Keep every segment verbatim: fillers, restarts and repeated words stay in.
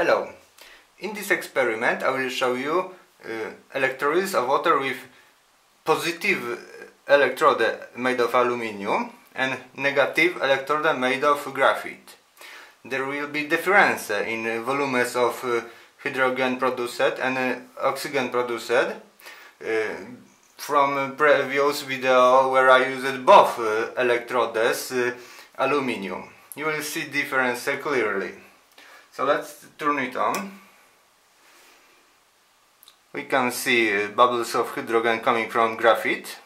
Hello! In this experiment I will show you uh, electrolysis of water with positive electrode made of aluminium and negative electrode made of graphite. There will be difference in volumes of uh, hydrogen produced and uh, oxygen produced. Uh, from previous video where I used both uh, electrodes uh, aluminium. You will see difference clearly. So let's turn it on. We can see uh, bubbles of hydrogen coming from graphite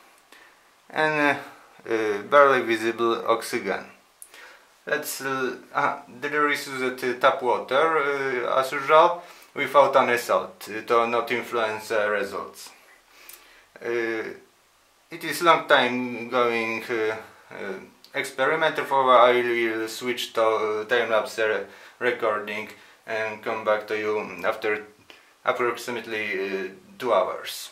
and uh, uh, barely visible oxygen. Let's uh, ah, there is used tap water uh, as usual without any salt to not influence uh, results. Uh, it is long time going uh, uh, experiment, therefore I will switch to time-lapse recording and come back to you after approximately uh, two hours.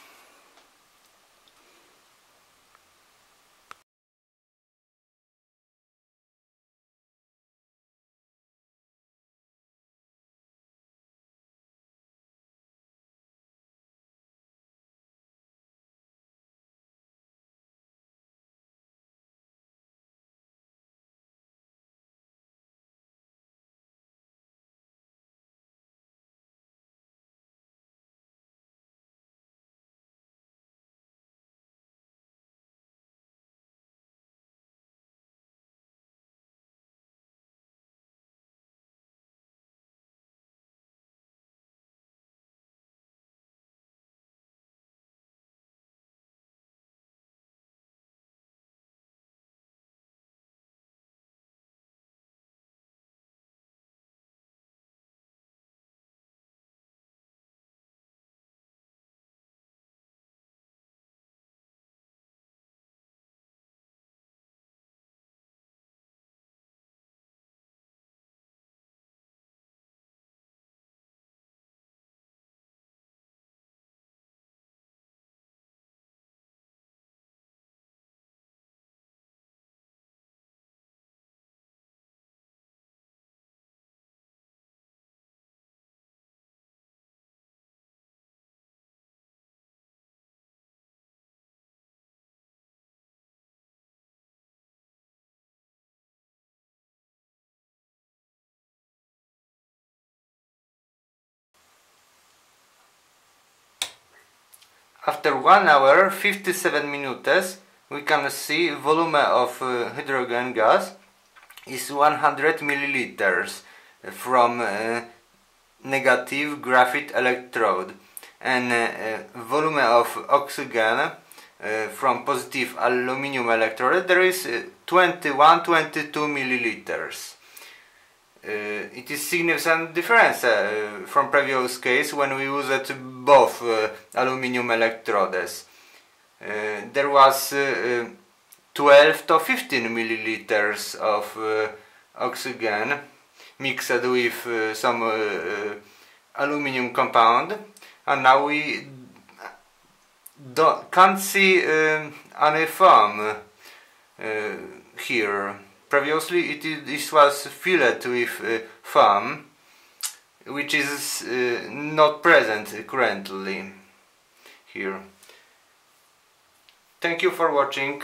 After one hour, fifty-seven minutes, we can see volume of uh, hydrogen gas is one hundred milliliters from uh, negative graphite electrode and uh, volume of oxygen uh, from positive aluminium electrode there is uh, twenty-one to twenty-two milliliters. Uh, it is significant difference uh, from previous case when we used both uh, aluminium electrodes. Uh, there was uh, twelve to fifteen milliliters of uh, oxygen mixed with uh, some uh, aluminium compound, and now we don't, can't see uh, any foam uh, here. Previously it is, this was filled with uh, foam, which is uh, not present currently here. Thank you for watching.